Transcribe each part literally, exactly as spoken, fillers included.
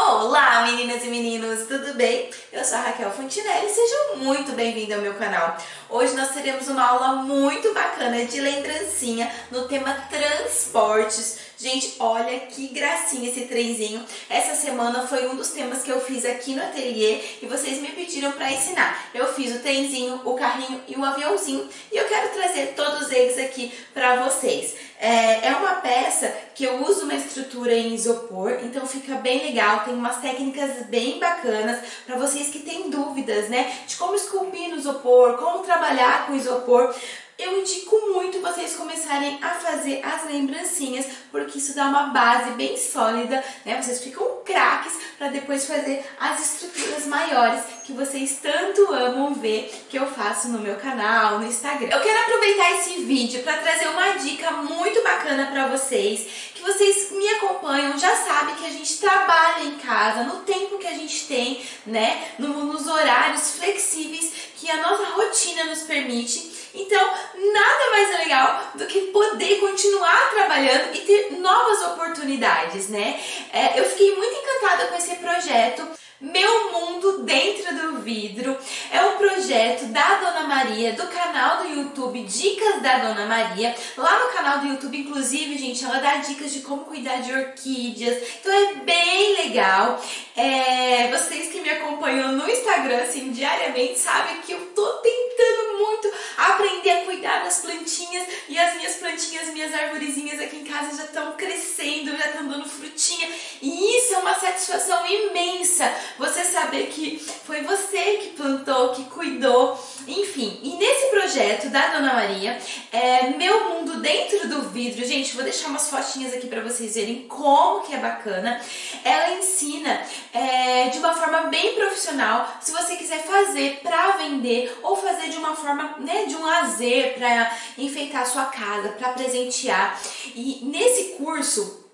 Olá meninas e meninos, tudo bem? Eu sou a Raquel Fontinele e sejam muito bem-vindos ao meu canal. Hoje nós teremos uma aula muito bacana de lembrancinha no tema transportes. Gente, olha que gracinha esse trenzinho. Essa semana foi um dos temas que eu fiz aqui no ateliê e vocês me pediram para ensinar. Eu fiz o trenzinho, o carrinho e o aviãozinho e eu quero trazer todos eles aqui para vocês. É uma peça que eu uso uma estrutura em isopor, então fica bem legal, tem umas técnicas bem bacanas para vocês que têm dúvidas, né, de como esculpir no isopor, como trabalhar com isopor. Eu indico muito vocês começarem a fazer as lembrancinhas, porque isso dá uma base bem sólida, né? Vocês ficam craques para depois fazer as estruturas maiores que vocês tanto amam ver que eu faço no meu canal, no Instagram. Eu quero aproveitar esse vídeo para trazer uma dica muito bacana para vocês, que vocês me acompanham, já sabem que a gente trabalha em casa, no tempo que a gente tem, né? Nos horários flexíveis que a nossa rotina nos permite. Então, nada mais legal do que poder continuar trabalhando e ter novas oportunidades, né? É, eu fiquei muito encantada com esse projeto Meu Mundo Dentro do Vidro. É um projeto da Dona Maria, do canal do YouTube Dicas da Dona Maria. Lá no canal do YouTube, inclusive, gente, ela dá dicas de como cuidar de orquídeas. Então é bem legal. É, vocês que me acompanham no Instagram, assim, diariamente, sabem que eu tô tentando muito aprender a cuidar das plantinhas. E as minhas plantinhas, minhas arvorezinhas aqui em casa já estão crescendo, já estão dando frutinha. E isso é uma satisfação imensa. Você saber que foi você que plantou, que cuidou, enfim. E nesse projeto da Dona Maria, é, Meu Mundo Dentro do Vidro, gente, vou deixar umas fotinhas aqui para vocês verem como que é bacana. Ela ensina é, de uma forma bem profissional, se você quiser fazer para vender ou fazer de uma forma, né, de um lazer para enfeitar a sua casa, para presentear. E nesse curso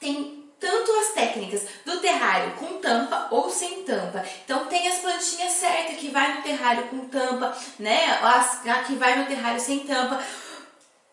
tem tanto as técnicas do terrário com tampa ou sem tampa. Então tem as plantinhas certas que vai no terrário com tampa, né? As, a que vai no terrário sem tampa.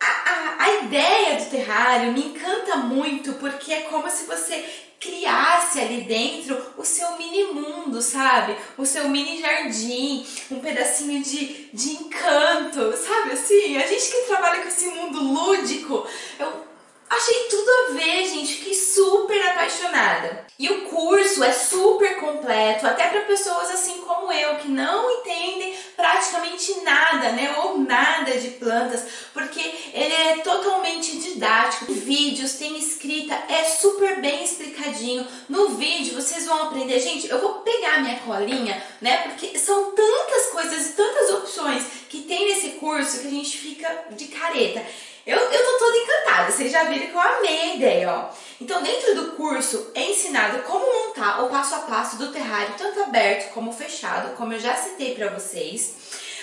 A, a, a ideia do terrário me encanta muito porque é como se você criasse ali dentro o seu mini mundo, sabe? O seu mini jardim, um pedacinho de, de encanto, sabe assim? A gente que trabalha com esse mundo lúdico, eu achei tudo a ver, gente, fiquei super apaixonada. E o curso é super completo, até para pessoas assim como eu, que não entendem praticamente nada, né, ou nada de plantas, porque ele é totalmente didático. Tem vídeos, tem escrita, é super bem explicadinho. No vídeo vocês vão aprender, gente, eu vou pegar minha colinha, né, porque são tantas coisas e tantas opções que tem nesse curso que a gente fica de careta. Eu, eu tô toda encantada, vocês já viram que eu amei a ideia, ó. Então, dentro do curso é ensinado como montar o passo a passo do terrário, tanto aberto como fechado, como eu já citei pra vocês.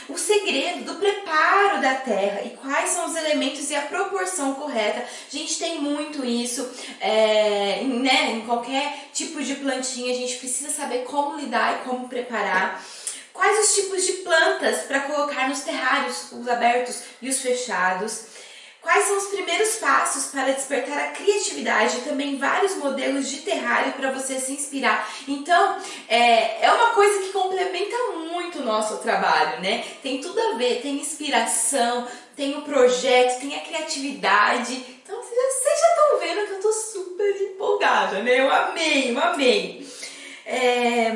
O segredo do preparo da terra e quais são os elementos e a proporção correta. A gente tem muito isso, é, né, em qualquer tipo de plantinha, a gente precisa saber como lidar e como preparar. Quais os tipos de plantas para colocar nos terrários, os abertos e os fechados. Quais são os primeiros passos para despertar a criatividade e também vários modelos de terrário para você se inspirar. Então, é, é uma coisa que complementa muito o nosso trabalho, né? Tem tudo a ver, tem inspiração, tem o projeto, tem a criatividade. Então, vocês já estão vendo que eu tô super empolgada, né? Eu amei, eu amei. É...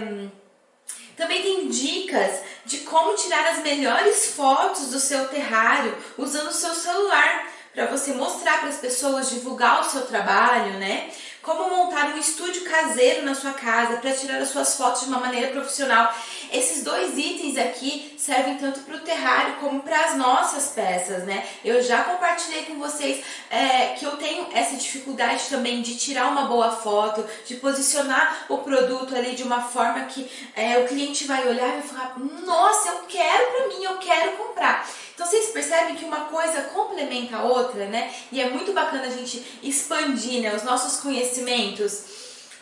Também tem dicas de como tirar as melhores fotos do seu terrário usando o seu celular, para você mostrar para as pessoas, divulgar o seu trabalho, né? Como montar um estúdio caseiro na sua casa para tirar as suas fotos de uma maneira profissional. Esses dois itens aqui servem tanto para o terrário como para as nossas peças, né? Eu já compartilhei com vocês é, que eu tenho essa dificuldade também de tirar uma boa foto, de posicionar o produto ali de uma forma que é, o cliente vai olhar e vai falar: nossa, eu quero para mim, eu quero comprar. Então vocês percebem que uma coisa complementa a outra, né? E é muito bacana a gente expandir, né, os nossos conhecimentos.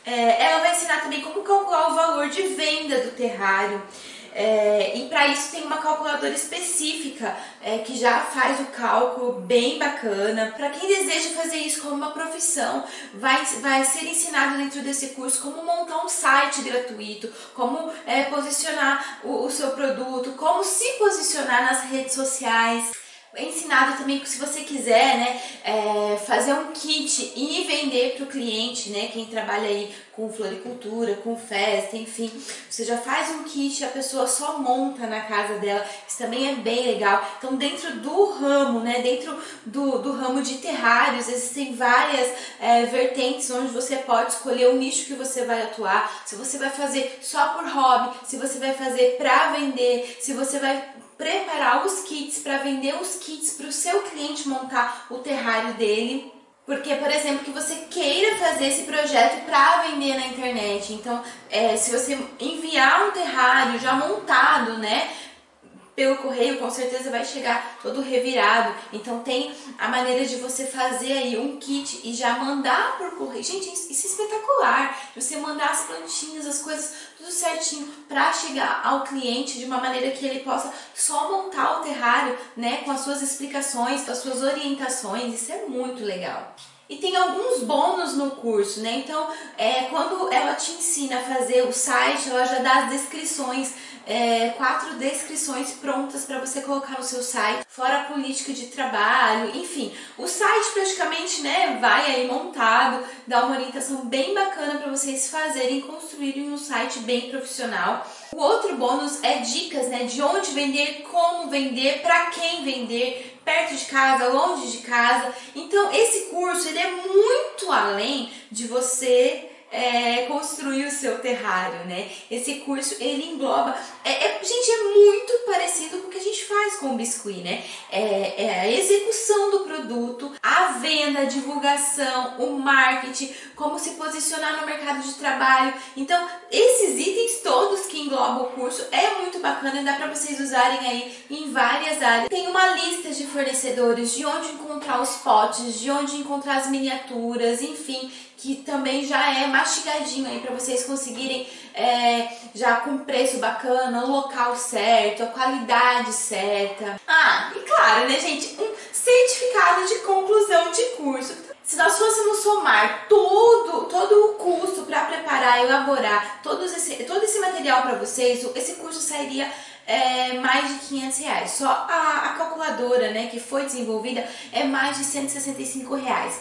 É, ela vai ensinar também como calcular o valor de venda do terrário. É, e para isso tem uma calculadora específica é, que já faz o cálculo bem bacana. Para quem deseja fazer isso como uma profissão, vai, vai ser ensinado dentro desse curso como montar um site gratuito, como é, posicionar o, o seu produto, como se posicionar nas redes sociais. É ensinado também que se você quiser, né, é, fazer um kit e vender para o cliente, né, quem trabalha aí com floricultura, com festa, enfim, você já faz um kit e a pessoa só monta na casa dela, isso também é bem legal. Então dentro do ramo, né, dentro do, do ramo de terrários, existem várias é, vertentes onde você pode escolher o nicho que você vai atuar, se você vai fazer só por hobby, se você vai fazer para vender, se você vai preparar os kits para vender os kits para o seu cliente montar o terrário dele. Porque, por exemplo, que você queira fazer esse projeto para vender na internet. Então, é, se você enviar um terrário já montado, né, pelo correio, com certeza vai chegar todo revirado. Então tem a maneira de você fazer aí um kit e já mandar por correio. Gente, isso é espetacular! Você mandar as plantinhas, as coisas, tudo certinho para chegar ao cliente de uma maneira que ele possa só montar o terrário, né, com as suas explicações, com as suas orientações. Isso é muito legal. E tem alguns bônus no curso, né? Então, é, quando ela te ensina a fazer o site, ela já dá as descrições, é, quatro descrições prontas para você colocar no seu site, fora a política de trabalho, enfim. O site praticamente, né, vai aí montado, dá uma orientação bem bacana para vocês fazerem, construírem um site bem profissional. O outro bônus é dicas, né, de onde vender, como vender, para quem vender, perto de casa, longe de casa. Então esse curso, ele é muito além de você é, construir o seu terrário, né? Esse curso, ele engloba, é, é, gente, é muito parecido com o que a gente faz com o biscuit, né? É, é a execução do produto, a venda, a divulgação, o marketing, como se posicionar no mercado de trabalho. Então esses itens todos que englobam o curso é muito bacana e dá para vocês usarem aí em várias áreas. Tem uma lista de fornecedores, de onde encontrar os potes, de onde encontrar as miniaturas, enfim, que também já é mastigadinho aí para vocês conseguirem é, já com preço bacana, o local certo, a qualidade certa. Ah, e claro, né, gente, um certificado de conclusão de curso. Se nós fôssemos somar todo, todo o custo para preparar, elaborar todos esse, todo esse material para vocês, esse curso sairia é, mais de quinhentos reais. Só a, a calculadora, né, que foi desenvolvida é mais de cento e sessenta e cinco reais.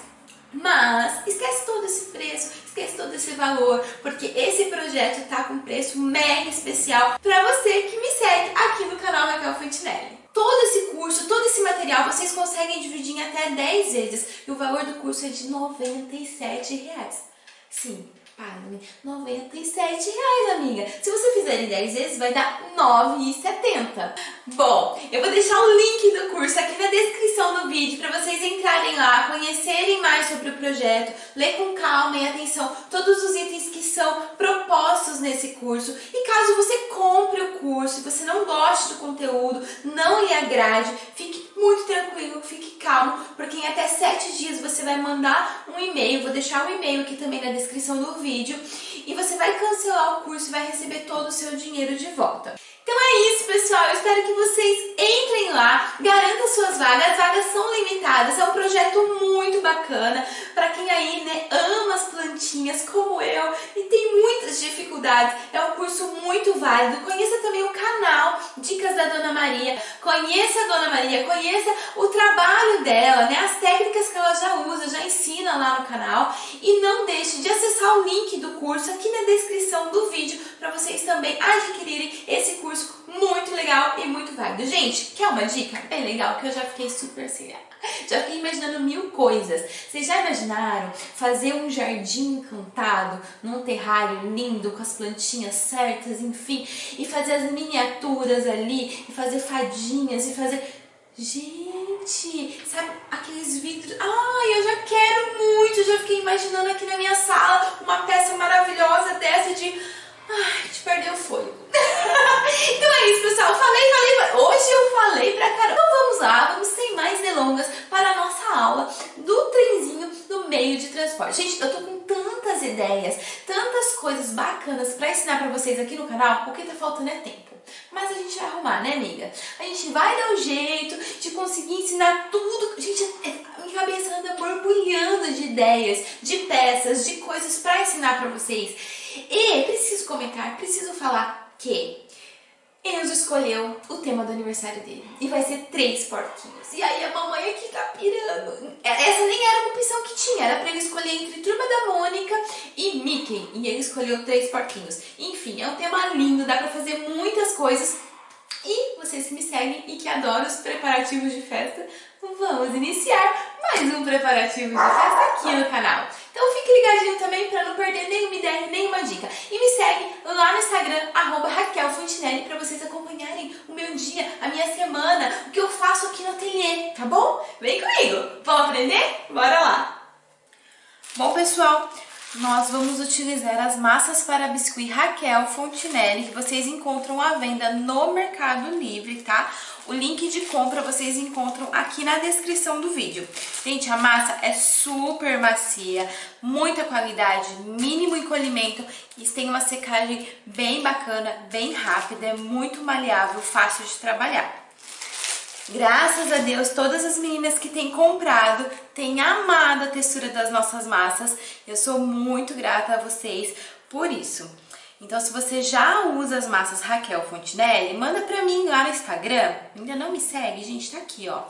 Mas esquece todo esse preço, esquece todo esse valor, porque esse projeto tá com preço mega especial para você que me segue aqui no canal Raquel Fontinele. Todo esse curso, todo esse material, vocês conseguem dividir em até dez vezes e o valor do curso é de noventa e sete reais. Sim, paga-me noventa e sete reais, amiga. Se você fizer em dez vezes, vai dar nove reais e setenta centavos. Bom, eu vou deixar o link do curso aqui na descrição do vídeo para vocês entrarem lá, conhecerem mais sobre o projeto, ler com calma e atenção todos os itens que são propostos nesse curso. E caso você compre o curso, você não goste do conteúdo, não lhe agrade, fique muito tranquilo, fique calmo, porque em até sete dias você vai mandar um e-mail, vou deixar o e-mail aqui também na descrição do vídeo, e você vai cancelar o curso e vai receber todo o seu dinheiro de volta. Então é isso, pessoal, eu espero que vocês entrem lá, garantam suas vagas, as vagas são limitadas, é um projeto muito bacana para quem aí, né, ama as plantinhas como eu e tem muitas dificuldades, é um curso muito válido. Conheça também o canal Dicas da Dona Maria, conheça a Dona Maria, conheça o trabalho dela, né, as técnicas que ela já usa, já ensina lá no canal, e não deixe de acessar o link do curso aqui na descrição do vídeo para vocês também adquirirem esse curso muito legal e muito válido. Gente, quer uma dica bem legal que eu já fiquei super sem ar? Já fiquei imaginando mil coisas. Vocês já imaginaram fazer um jardim encantado num terrário lindo, com as plantinhas certas, enfim, e fazer as miniaturas ali, e fazer fadinhas, e fazer... Gente, sabe aqueles vidros? Ai, eu já quero muito! Eu já fiquei imaginando aqui na minha sala uma peça maravilhosa dessa de... Ai, te perdeu o fôlego. Então é isso, pessoal. Falei, falei, falei. Hoje eu falei pra caramba. Então vamos lá, vamos sem mais delongas para a nossa aula do trenzinho no meio de transporte. Gente, eu tô com tantas ideias, tantas coisas bacanas bacanas para ensinar para vocês aqui no canal, o que tá faltando é tempo. Mas a gente vai arrumar, né, amiga? A gente vai dar um jeito de conseguir ensinar tudo. Gente, a minha cabeça anda borbulhando de ideias, de peças, de coisas para ensinar para vocês. E preciso comentar, preciso falar que Enzo escolheu o tema do aniversário dele e vai ser três porquinhos. E aí a mamãe aqui tá pirando. Essa nem era uma opção que tinha, era pra ele escolher entre Turma da Mônica e Mickey. E ele escolheu três porquinhos. Enfim, é um tema lindo, dá pra fazer muitas coisas. E vocês que me seguem e que adoram os preparativos de festa, vamos iniciar mais um preparativo de festa aqui no canal. Então fique ligadinho também pra não perder nenhuma ideia, nenhuma dica. E me segue lá no Instagram, arroba Raquel Fontinele, pra vocês acompanharem o meu dia, a minha semana, o que eu faço aqui no ateliê, tá bom? Vem comigo! Vão aprender? Bora lá! Bom, pessoal, nós vamos utilizar as massas para biscuit Raquel Fontinele, que vocês encontram à venda no Mercado Livre, tá? O link de compra vocês encontram aqui na descrição do vídeo. Gente, a massa é super macia, muita qualidade, mínimo encolhimento e tem uma secagem bem bacana, bem rápida, é muito maleável, fácil de trabalhar. Graças a Deus, todas as meninas que têm comprado têm amado a textura das nossas massas. Eu sou muito grata a vocês por isso. Então, se você já usa as massas Raquel Fontinele, manda pra mim lá no Instagram. Ainda não me segue, gente? Tá aqui, ó,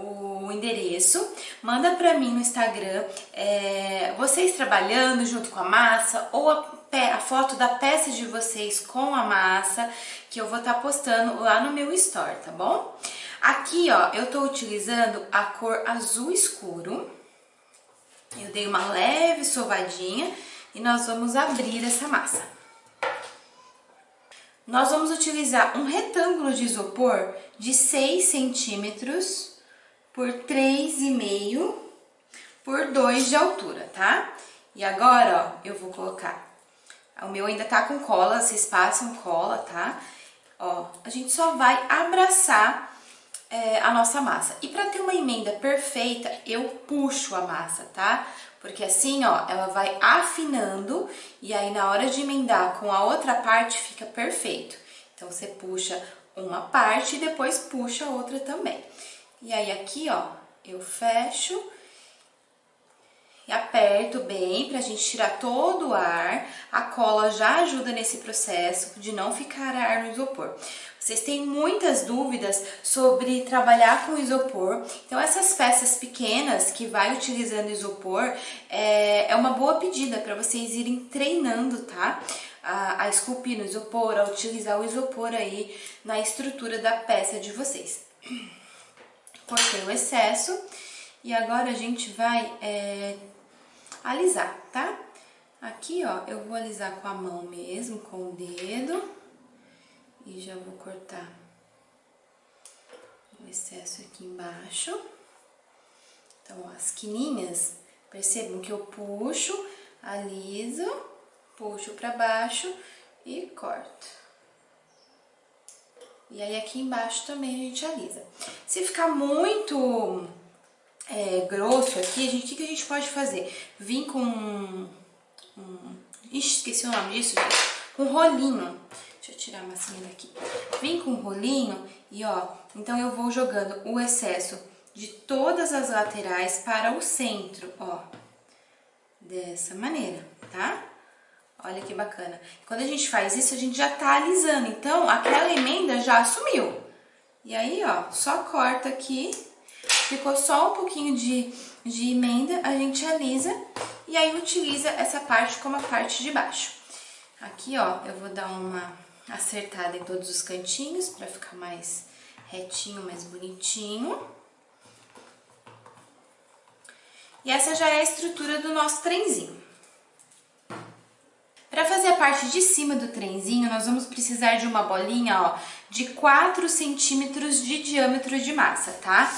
o endereço. Manda pra mim no Instagram é, vocês trabalhando junto com a massa ou a, pé, a foto da peça de vocês com a massa, que eu vou estar tá postando lá no meu store, tá bom? Aqui, ó, eu tô utilizando a cor azul escuro. Eu dei uma leve sovadinha e nós vamos abrir essa massa. Nós vamos utilizar um retângulo de isopor de seis centímetros por três vírgula cinco por dois de altura, tá? E agora, ó, eu vou colocar... O meu ainda tá com cola, vocês passam cola, tá? Ó, a gente só vai abraçar a nossa massa. E para ter uma emenda perfeita, eu puxo a massa, tá? Porque assim, ó, ela vai afinando e aí na hora de emendar com a outra parte fica perfeito. Então você puxa uma parte e depois puxa a outra também. E aí aqui, ó, eu fecho e aperto bem pra gente tirar todo o ar. A cola já ajuda nesse processo de não ficar ar no isopor. Vocês têm muitas dúvidas sobre trabalhar com isopor, então essas peças pequenas que vai utilizando isopor é, é uma boa pedida para vocês irem treinando, tá? A, a esculpir no isopor, a utilizar o isopor aí na estrutura da peça de vocês. Cortei o excesso e agora a gente vai é, alisar, tá? Aqui, ó, eu vou alisar com a mão mesmo, com o dedo. E já vou cortar o excesso aqui embaixo. Então, ó, as quininhas, percebam que eu puxo, aliso, puxo pra baixo e corto. E aí aqui embaixo também a gente alisa. Se ficar muito é, grosso aqui, a gente, o que, que a gente pode fazer? Vim com um... um ixi, esqueci o nome disso, gente. Um rolinho. Deixa eu tirar a massinha daqui. Vim com o rolinho e, ó, então eu vou jogando o excesso de todas as laterais para o centro, ó. Dessa maneira, tá? Olha que bacana. Quando a gente faz isso, a gente já tá alisando. Então, aquela emenda já sumiu. E aí, ó, só corta aqui. Ficou só um pouquinho de, de emenda, a gente alisa. E aí, utiliza essa parte como a parte de baixo. Aqui, ó, eu vou dar uma... acertada em todos os cantinhos para ficar mais retinho, mais bonitinho. E essa já é a estrutura do nosso trenzinho. Para fazer a parte de cima do trenzinho, nós vamos precisar de uma bolinha, ó, de quatro centímetros de diâmetro de massa, tá?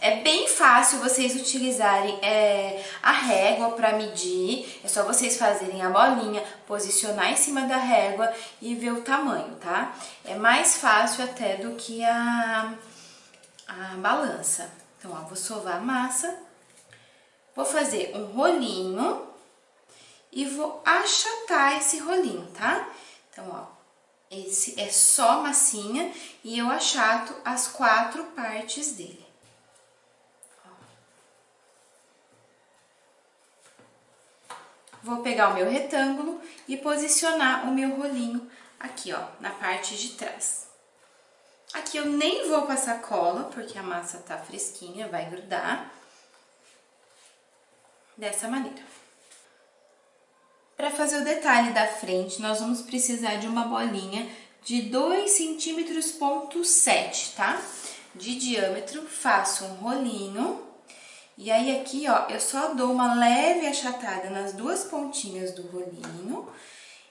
É bem fácil vocês utilizarem é, a régua para medir, é só vocês fazerem a bolinha, posicionar em cima da régua e ver o tamanho, tá? É mais fácil até do que a, a balança. Então, ó, vou sovar a massa, vou fazer um rolinho e vou achatar esse rolinho, tá? Então, ó, esse é só massinha e eu achato as quatro partes dele. Ó. Vou pegar o meu retângulo e posicionar o meu rolinho aqui, ó, na parte de trás. Aqui eu nem vou passar cola, porque a massa tá fresquinha, vai grudar. Dessa maneira. Para fazer o detalhe da frente, nós vamos precisar de uma bolinha de dois centímetros ponto sete, tá? De diâmetro, faço um rolinho. E aí aqui, ó, eu só dou uma leve achatada nas duas pontinhas do rolinho.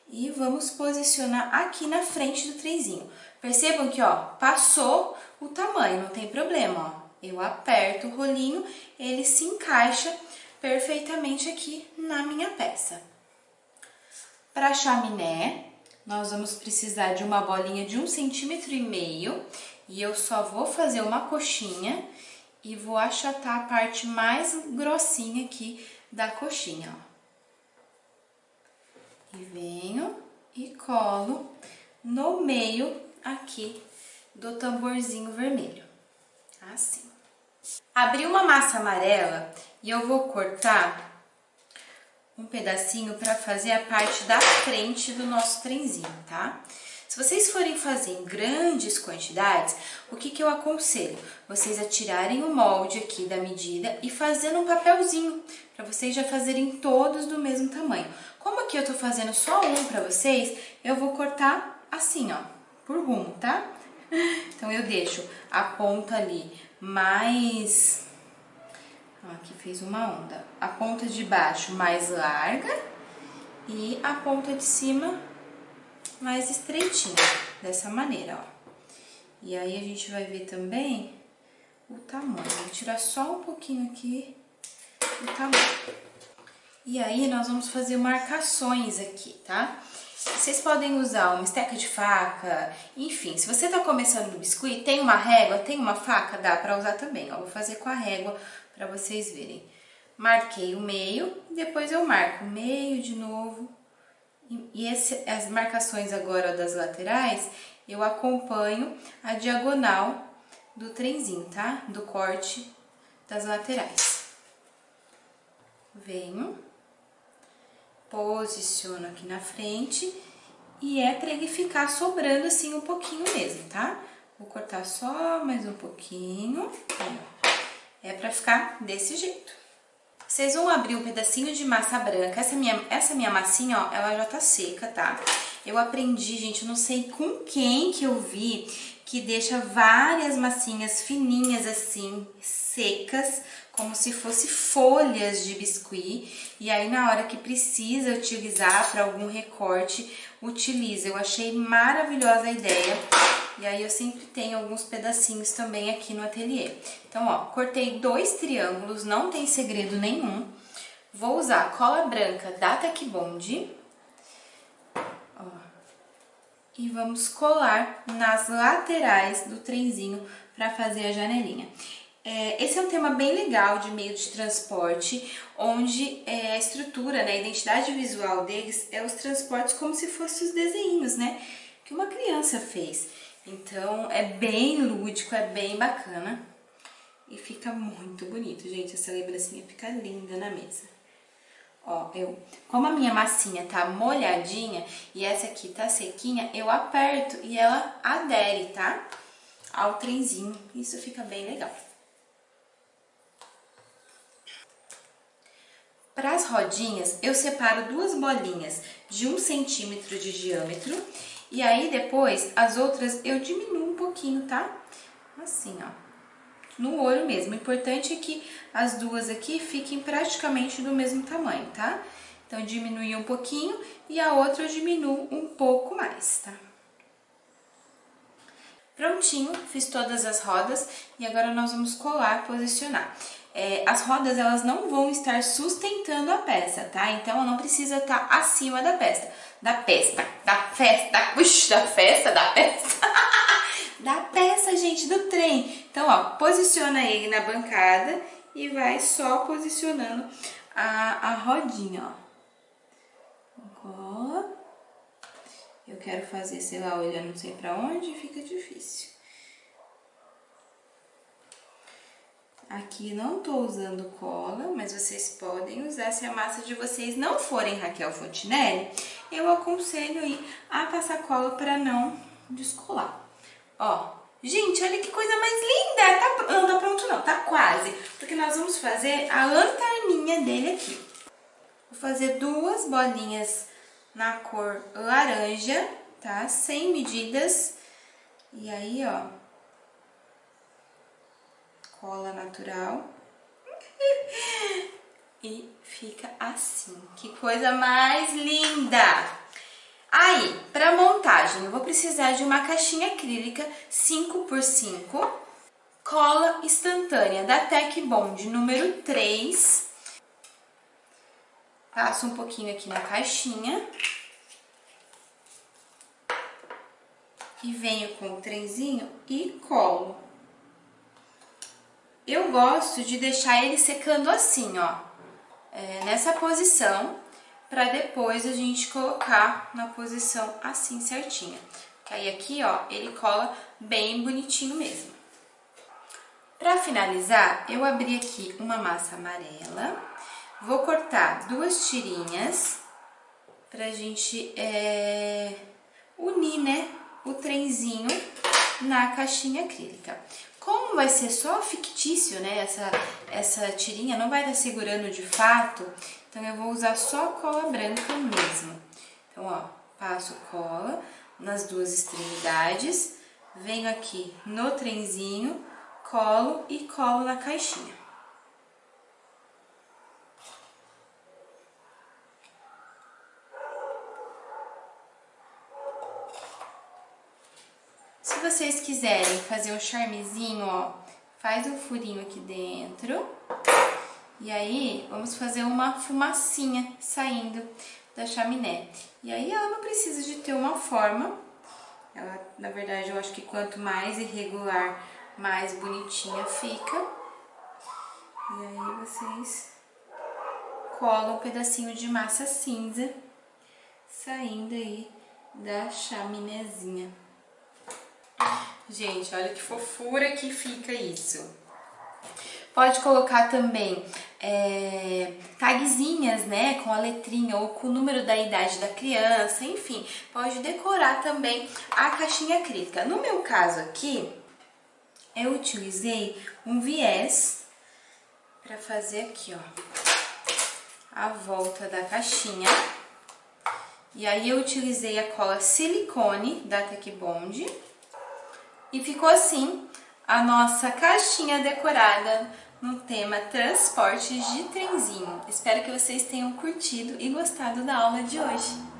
E vamos posicionar aqui na frente do trenzinho. Percebam que, ó, passou o tamanho, não tem problema, ó. Eu aperto o rolinho, ele se encaixa perfeitamente aqui na minha peça. Para a chaminé, nós vamos precisar de uma bolinha de um centímetro e meio. E eu só vou fazer uma coxinha e vou achatar a parte mais grossinha aqui da coxinha, ó. E venho e colo no meio aqui do tamborzinho vermelho, assim. Abri uma massa amarela e eu vou cortar um pedacinho para fazer a parte da frente do nosso trenzinho, tá? Se vocês forem fazer em grandes quantidades, o que que eu aconselho? Vocês atirarem o molde aqui da medida e fazendo um papelzinho, para vocês já fazerem todos do mesmo tamanho. Como aqui eu tô fazendo só um para vocês, eu vou cortar assim, ó, por rumo, tá? Então eu deixo a ponta ali mais... Ó, aqui fez uma onda. A ponta de baixo mais larga e a ponta de cima mais estreitinha, dessa maneira, ó. E aí a gente vai ver também o tamanho. Vou tirar só um pouquinho aqui o tamanho. E aí nós vamos fazer marcações aqui, tá? Vocês podem usar uma esteca de faca, enfim. Se você tá começando no biscuit, tem uma régua, tem uma faca, dá pra usar também, ó. Vou fazer com a régua pra vocês verem. Marquei o meio, depois eu marco o meio de novo. E esse, as marcações agora das laterais, eu acompanho a diagonal do trenzinho, tá? Do corte das laterais. Venho, posiciono aqui na frente e é pra ele ficar sobrando assim um pouquinho mesmo, tá? Vou cortar só mais um pouquinho. É pra ficar desse jeito. Vocês vão abrir um pedacinho de massa branca. Essa minha, essa minha massinha, ó, ela já tá seca, tá? Eu aprendi, gente, eu não sei com quem que eu vi, que deixa várias massinhas fininhas assim, secas, como se fosse folhas de biscuit. E aí na hora que precisa utilizar para algum recorte, utiliza. Eu achei maravilhosa a ideia. E aí eu sempre tenho alguns pedacinhos também aqui no ateliê. Então, ó, cortei dois triângulos, não tem segredo nenhum. Vou usar a cola branca da TechBond. Ó. E vamos colar nas laterais do trenzinho para fazer a janelinha. É, esse é um tema bem legal de meio de transporte, onde é, a estrutura, né, a identidade visual deles é os transportes como se fossem os desenhos, né, que uma criança fez. Então, é bem lúdico, é bem bacana e fica muito bonito, gente. Essa lembrancinha fica linda na mesa. Ó, eu, como a minha massinha tá molhadinha e essa aqui tá sequinha, eu aperto e ela adere, tá? Ao trenzinho. Isso fica bem legal. Para as rodinhas, eu separo duas bolinhas de um centímetro de diâmetro. E aí depois, as outras eu diminuo um pouquinho, tá? Assim, ó, no olho mesmo. O importante é que as duas aqui fiquem praticamente do mesmo tamanho, tá? Então, diminui um pouquinho e a outra eu diminuo um pouco mais, tá? Prontinho, fiz todas as rodas e agora nós vamos colar, posicionar. É, as rodas, elas não vão estar sustentando a peça, tá? Então, ela não precisa estar acima da peça. Da peça, da festa, ux, da festa, da peça, da peça, gente, do trem. Então, ó, posiciona ele na bancada e vai só posicionando a, a rodinha, ó. eu quero fazer, sei lá, olhando não sei pra onde, fica difícil. Aqui não tô usando cola, mas vocês podem usar. Se a massa de vocês não forem Raquel Fontinele, eu aconselho aí a passar cola para não descolar. Ó, gente, olha que coisa mais linda! Tá, não tá pronto não, tá quase. Porque nós vamos fazer a lanterninha dele aqui. Vou fazer duas bolinhas na cor laranja, tá? Sem medidas. E aí, ó, cola natural e fica assim. Que coisa mais linda! Aí, para montagem, eu vou precisar de uma caixinha acrílica cinco por cinco, cola instantânea da TechBond número três. Passo um pouquinho aqui na caixinha e venho com o trenzinho e colo. Eu gosto de deixar ele secando assim, ó, é, nessa posição, pra depois a gente colocar na posição assim certinha. Que aí aqui, ó, ele cola bem bonitinho mesmo. Pra finalizar, eu abri aqui uma massa amarela, vou cortar duas tirinhas pra gente é, unir, né, o trenzinho na caixinha acrílica. Como vai ser só fictício, né, essa, essa tirinha não vai estar segurando de fato, então eu vou usar só cola branca mesmo. Então, ó, passo cola nas duas extremidades, venho aqui no trenzinho, colo e colo na caixinha. Se vocês quiserem fazer um charmezinho, ó, faz um furinho aqui dentro. E aí, vamos fazer uma fumacinha saindo da chaminé. E aí, ela não precisa de ter uma forma. Ela, na verdade, eu acho que quanto mais irregular, mais bonitinha fica. E aí, vocês colam um pedacinho de massa cinza saindo aí da chaminézinha. Gente, olha que fofura que fica isso. Pode colocar também é, tagzinhas, né, com a letrinha ou com o número da idade da criança, enfim. Pode decorar também a caixinha acrílica. No meu caso aqui, eu utilizei um viés para fazer aqui, ó, a volta da caixinha. E aí eu utilizei a cola silicone da TechBond. E ficou assim a nossa caixinha decorada no tema transportes de trenzinho. Espero que vocês tenham curtido e gostado da aula de hoje.